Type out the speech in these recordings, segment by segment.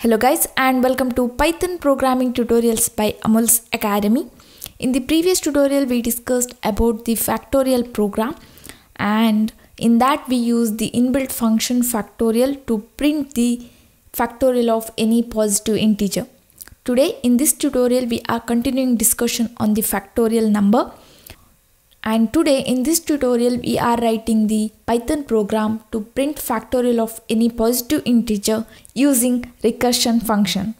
Hello guys, and welcome to Python programming tutorials by Amulya's Academy. In the previous tutorial we discussed about the factorial program, and in that we used the inbuilt function factorial to print the factorial of any positive integer. Today in this tutorial we are continuing discussion on the factorial number, and today in this tutorial we are writing the Python program to print factorial of any positive integer using recursion function.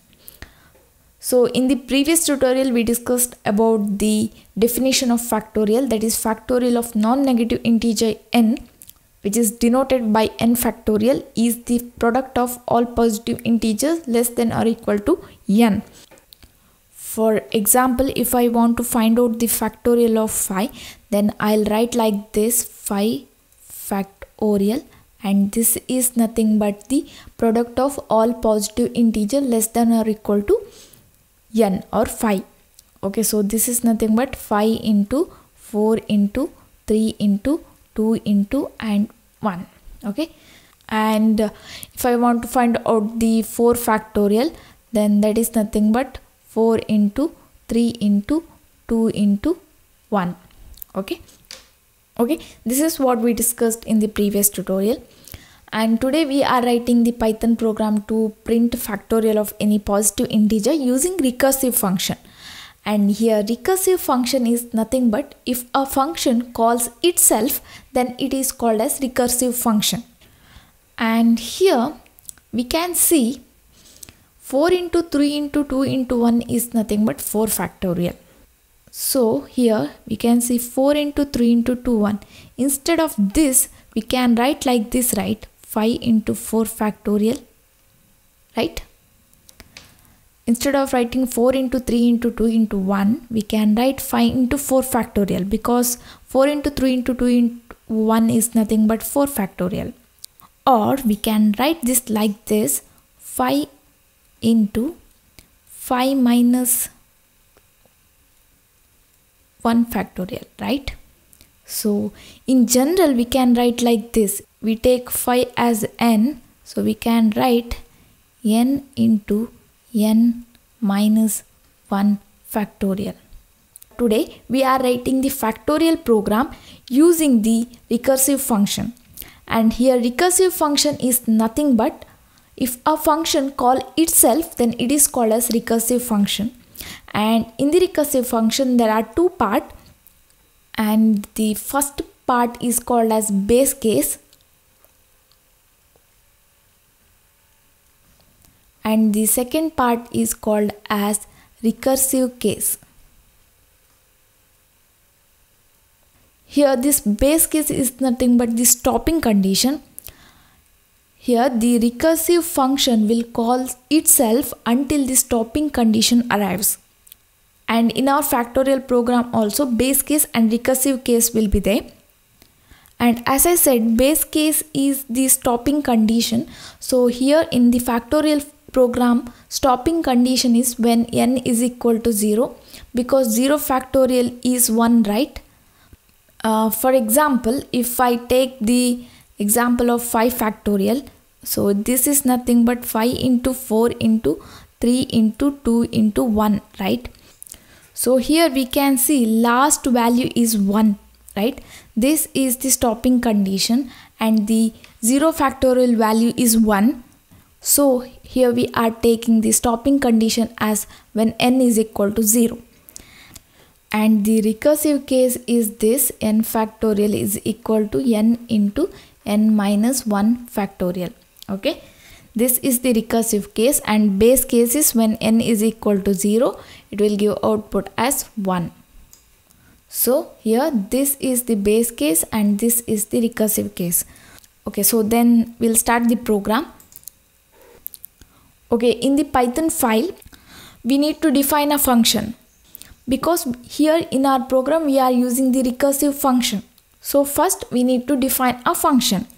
So in the previous tutorial we discussed about the definition of factorial, that is factorial of non-negative integer n, which is denoted by n factorial, is the product of all positive integers less than or equal to n. For example, if I want to find out the factorial of 5, then I'll write like this: 5 factorial, and this is nothing but the product of all positive integer less than or equal to n or 5. Okay, so this is nothing but 5 into 4 into 3 into 2 into and 1. Okay, and if I want to find out the 4 factorial, then that is nothing but 4 into 3 into 2 into 1. Okay, this is what we discussed in the previous tutorial, and today we are writing the Python program to print factorial of any positive integer using recursive function. And here recursive function is nothing but, if a function calls itself, then it is called as recursive function. And here we can see 4 into 3 into 2 into 1 is nothing but 4 factorial. So here we can see 4 into 3 into 2 1. Instead of this we can write like this, right? 5 into 4 factorial, right? Instead of writing 4 into 3 into 2 into 1, we can write 5 into 4 factorial, because 4 into 3 into 2 into 1 is nothing but 4 factorial. Or we can write this like this: 5 into 5 minus 1 factorial, right? So in general we can write like this: we take 5 as n, so we can write n into n minus 1 factorial. Today we are writing the factorial program using the recursive function, and here recursive function is nothing but, if a function calls itself, then it is called as recursive function. And in the recursive function there are two parts, and the first part is called as base case, and the second part is called as recursive case. Here this base case is nothing but the stopping condition. Here the recursive function will call itself until the stopping condition arrives. And in our factorial program also base case and recursive case will be there. And as I said, base case is the stopping condition. So here in the factorial program, stopping condition is when n is equal to 0, because 0 factorial is 1, right? For example, if I take the example of 5 factorial, so this is nothing but 5 into 4 into 3 into 2 into 1, right? So here we can see last value is 1, right? This is the stopping condition, and the 0 factorial value is 1. So here we are taking the stopping condition as when n is equal to 0. And the recursive case is this: n factorial is equal to n into n minus 1 factorial. Okay, this is the recursive case, and base case is when n is equal to 0, it will give output as 1. So here this is the base case and this is the recursive case. Okay, so then we'll start the program. Okay, in the Python file we need to define a function, because here in our program we are using the recursive function. So first we need to define a function.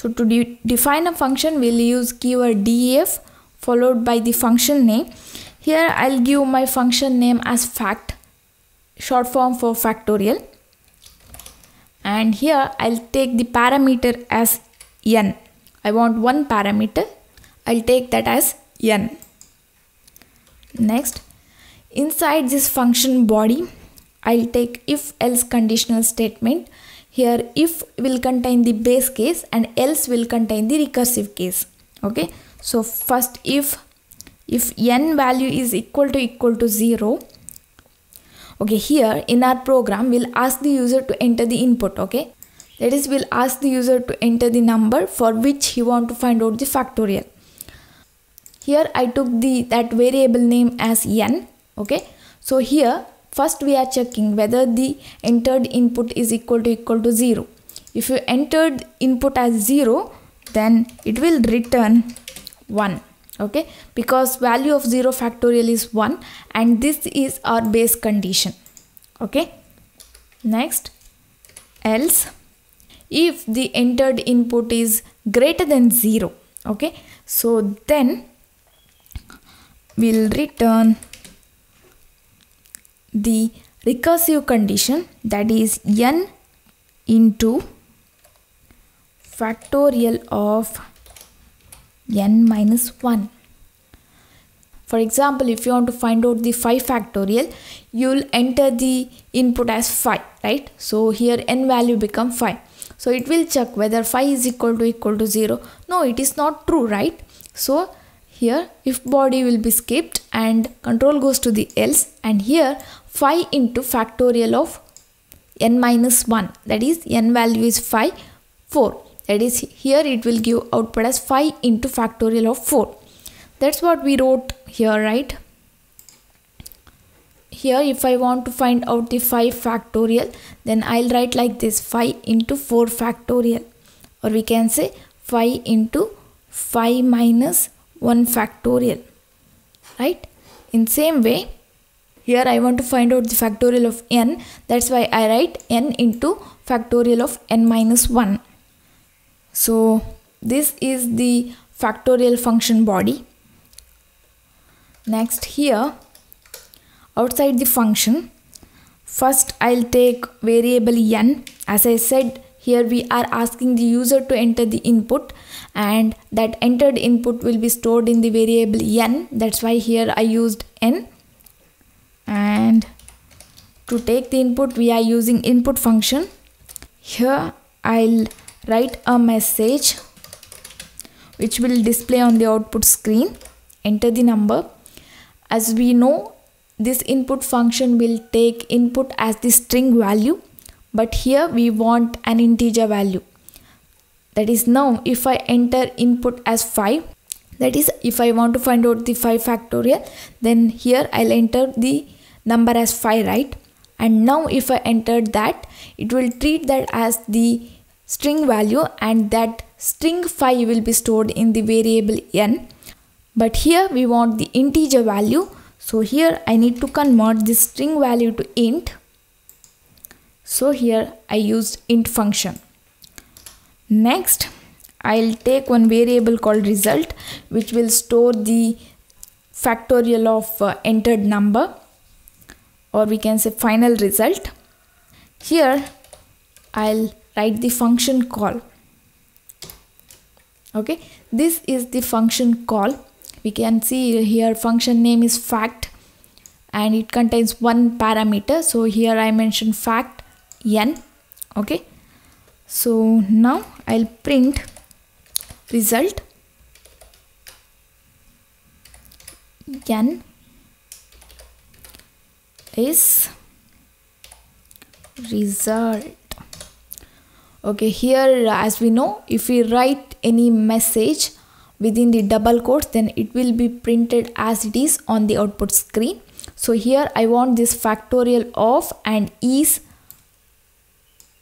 So to define a function, we'll use keyword def followed by the function name. Here I'll give my function name as fact, short form for factorial, and here I'll take the parameter as n. I want one parameter, I'll take that as n. Next, inside this function body, I'll take if else conditional statement. Here if will contain the base case and else will contain the recursive case. Okay, so first if n value is equal to 0. Okay, here in our program we'll ask the user to enter the input. Okay, that is we'll ask the user to enter the number for which he want to find out the factorial. Here I took that variable name as n. Okay, so here first we are checking whether the entered input is equal to 0. If you entered input as 0, then it will return 1. Okay, because value of 0 factorial is 1 and this is our base condition. Okay, next else if the entered input is greater than 0. Okay, so then we'll return the recursive condition, that is n into factorial of n minus 1. For example, if you want to find out the 5 factorial, you'll enter the input as 5, right? So here n value become 5. So it will check whether 5 is equal to 0. No, it is not true, right? So here if body will be skipped and control goes to the else, and here 5 into factorial of n minus 1, that is n value is 5, 4. That is here it will give output as 5 into factorial of 4. That's what we wrote here, right? Here if I want to find out the 5 factorial, then I'll write like this: 5 into 4 factorial, or we can say 5 into 5 minus 1 factorial, right? In same way, here I want to find out the factorial of n. That's why I write n into factorial of n minus 1. So this is the factorial function body. Next, here outside the function, first I'll take variable n. As I said, here we are asking the user to enter the input, and that entered input will be stored in the variable n. That's why here I used n, and to take the input we are using input function. Here I'll write a message which will display on the output screen: enter the number. As we know, this input function will take input as the string value, but here we want an integer value. That is, now if I enter input as 5, that is if I want to find out the 5 factorial, then here I'll enter the number as 5, right? And now if I entered that, it will treat that as the string value, and that string 5 will be stored in the variable n. But here we want the integer value, so here I need to convert this string value to int. So here I used int function. Next I'll take one variable called result, which will store the factorial of entered number, or we can say final result. Here I'll write the function call. Okay, this is the function call. We can see here function name is fact, and it contains one parameter, so here I mentioned fact n. Okay, so now I'll print result n is result. Okay, here as we know, if we write any message within the double quotes, then it will be printed as it is on the output screen. So here I want this factorial of and is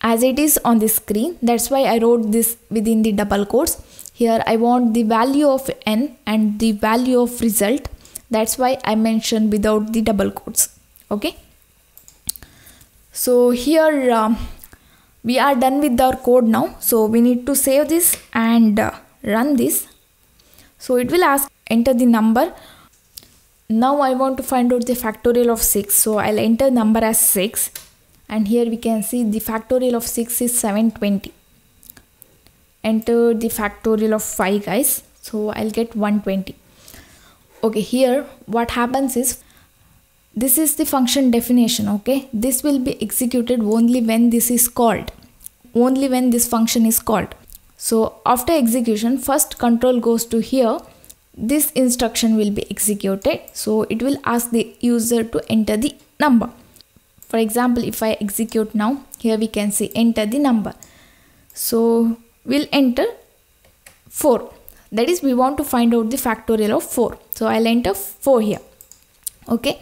as it is on the screen. That's why I wrote this within the double quotes. Here I want the value of n and the value of result. That's why I mentioned without the double quotes. Okay, so here we are done with our code now, so we need to save this and run this. So it will ask enter the number. Now I want to find out the factorial of 6, so I'll enter number as 6, and here we can see the factorial of 6 is 720. Enter the factorial of 5, guys, so I'll get 120. Okay, here what happens is, this is the function definition. Okay, this will be executed only when this is called, only when this function is called. So after execution, first control goes to here, this instruction will be executed. So it will ask the user to enter the number. For example, if I execute now, here we can see enter the number. So we'll enter 4. That is, we want to find out the factorial of 4. So I'll enter 4 here. Okay.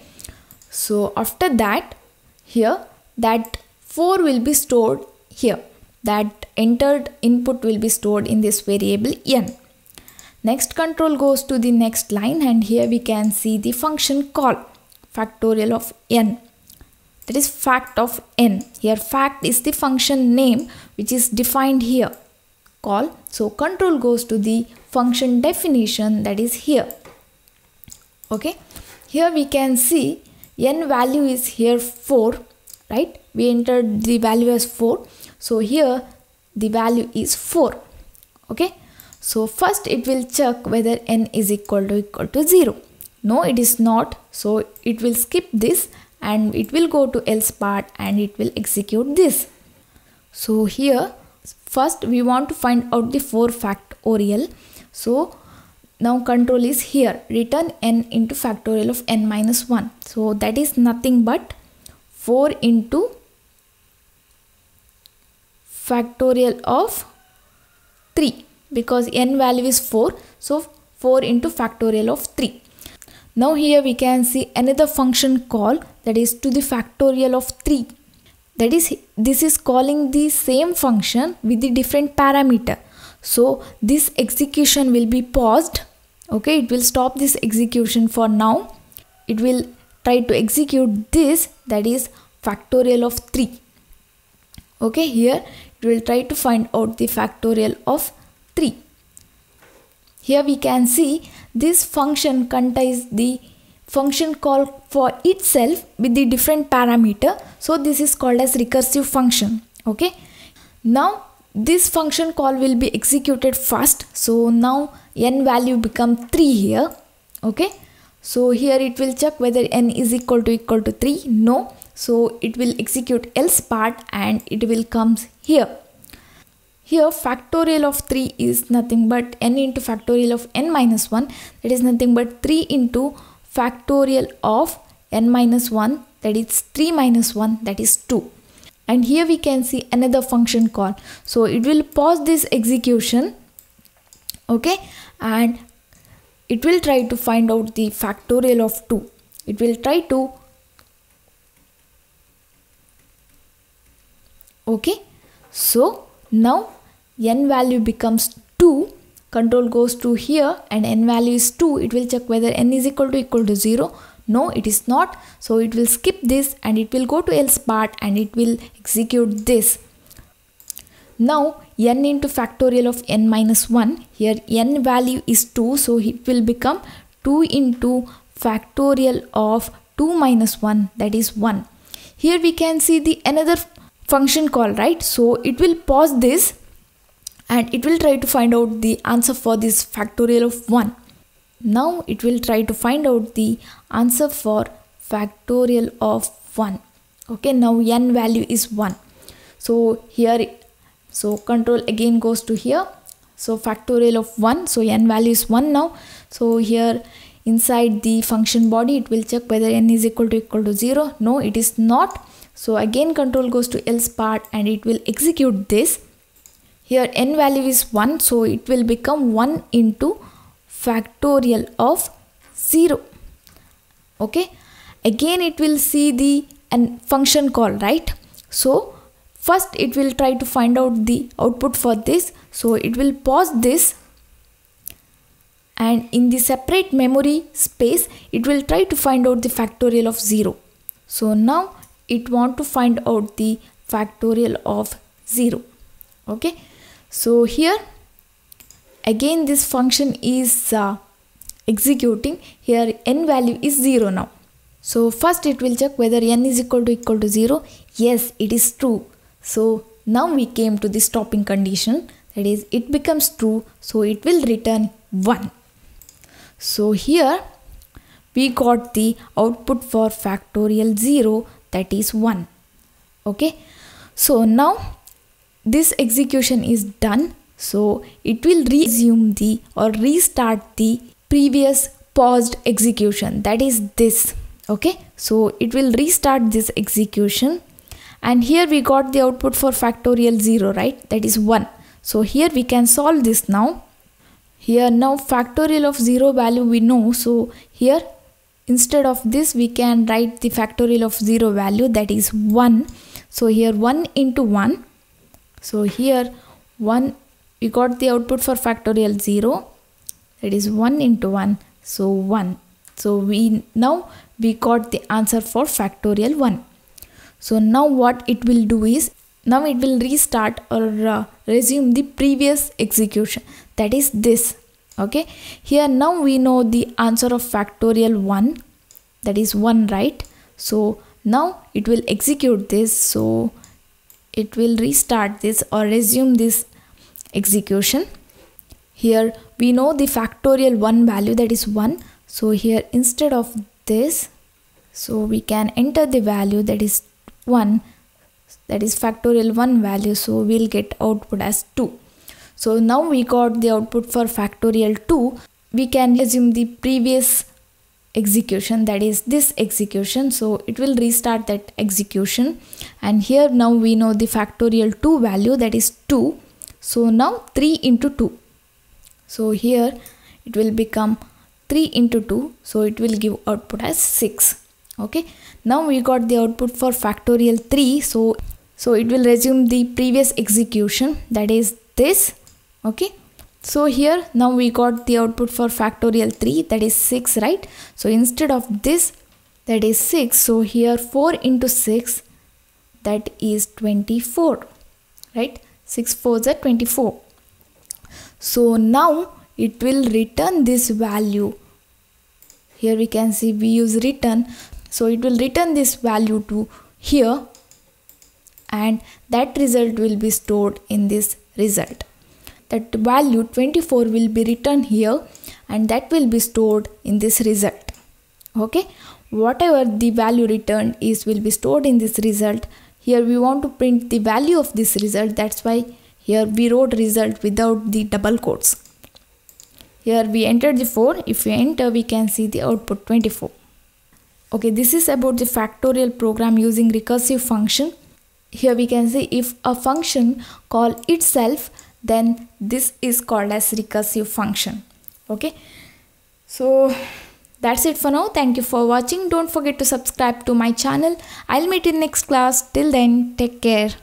So after that, here that 4 will be stored here. That entered input will be stored in this variable n. Next control goes to the next line, and here we can see the function call, factorial of n. That is fact of n. Here fact is the function name which is defined here, call. So control goes to the function definition, that is here. Okay, here we can see n value is here 4, right? We entered the value as 4. So here the value is 4. Okay, so first it will check whether n is equal to 0. No, it is not. So it will skip this, and it will go to else part and it will execute this. So here first we want to find out the 4 factorial. So now control is here, return n into factorial of n minus 1. So that is nothing but 4 into factorial of 3, because n value is 4. So 4 into factorial of 3. Now here we can see another function call, that is to the factorial of 3. That is, this is calling the same function with the different parameter. So this execution will be paused. Okay, it will stop this execution for now. It will try to execute this, that is factorial of 3. Okay, here it will try to find out the factorial of 3. Here we can see this function contains the function call for itself with the different parameter. So this is called as recursive function. Okay. Now this function call will be executed first. So now n value become 3 here. Okay. So here it will check whether n is equal to 3. No. So it will execute else part and it will comes here. Here factorial of 3 is nothing but n into factorial of n minus 1. That is nothing but 3 into factorial of n minus 1. That is 3 minus 1. That is 2. And here we can see another function call. So it will pause this execution. Okay. And it will try to find out the factorial of 2. It will try to. Okay. So now n value becomes 2, control goes to here and n value is 2. It will check whether n is equal to 0. No, it is not. So it will skip this and it will go to else part and it will execute this. Now n into factorial of n minus 1. Here n value is 2. So it will become 2 into factorial of 2 minus 1. That is 1. Here we can see the another function call, right? So it will pause this and it will try to find out the answer for this factorial of 1. Now it will try to find out the answer for factorial of 1. Okay, now n value is 1. So here, so control again goes to here. So factorial of 1. So n value is 1 now. So here inside the function body, it will check whether n is equal to 0. No, it is not. So again control goes to else part and it will execute this. Here n value is 1, so it will become 1 into factorial of 0. Okay, again it will see the function call, right? So first it will try to find out the output for this. So it will pause this and in the separate memory space it will try to find out the factorial of 0. So now it want to find out the factorial of 0. Okay, so here again this function is executing. Here n value is 0 now. So first it will check whether n is equal to 0. Yes, it is true. So now we came to the stopping condition, that is it becomes true. So it will return 1. So here we got the output for factorial 0, that is 1. Okay, so now this execution is done. So it will resume the or restart the previous paused execution, that is this. Okay, so it will restart this execution, and here we got the output for factorial 0, right, that is 1. So here we can solve this now. Here now factorial of 0 value we know, so here instead of this we can write the factorial of 0 value, that is 1. So here 1 into 1, so here 1, we got the output for factorial 0, that is 1 into 1, so 1. So we got the answer for factorial 1. So now what it will do is, now it will restart or resume the previous execution, that is this. Okay, here now we know the answer of factorial 1, that is 1, right? So now it will execute this, so it will restart this or resume this execution. Here we know the factorial 1 value, that is 1. So here instead of this, so we can enter the value, that is 1, that is factorial 1 value, so we'll get output as 2. So now we got the output for factorial 2. We can resume the previous execution, that is this execution, so it will restart that execution. And here now we know the factorial 2 value, that is 2. So now 3 into 2. So here it will become 3 into 2. So it will give output as 6. Okay. Now we got the output for factorial 3. So it will resume the previous execution, that is this. Okay. So here now we got the output for factorial 3, that is 6, right? So instead of this, that is 6. So here 4 into 6, that is 24, right? 6 4s are 24. So now it will return this value. Here we can see we use return. So it will return this value to here, and that result will be stored in this result. That value 24 will be returned here, and that will be stored in this result. Okay, whatever the value returned is will be stored in this result. Here we want to print the value of this result, that's why here we wrote result without the double quotes. Here we entered the 4. If we enter, we can see the output 24. Okay, this is about the factorial program using recursive function. Here we can see if a function calls itself, then this is called as recursive function. Okay, so that's it for now. Thank you for watching. Don't forget to subscribe to my channel. I'll meet you in next class. Till then, take care.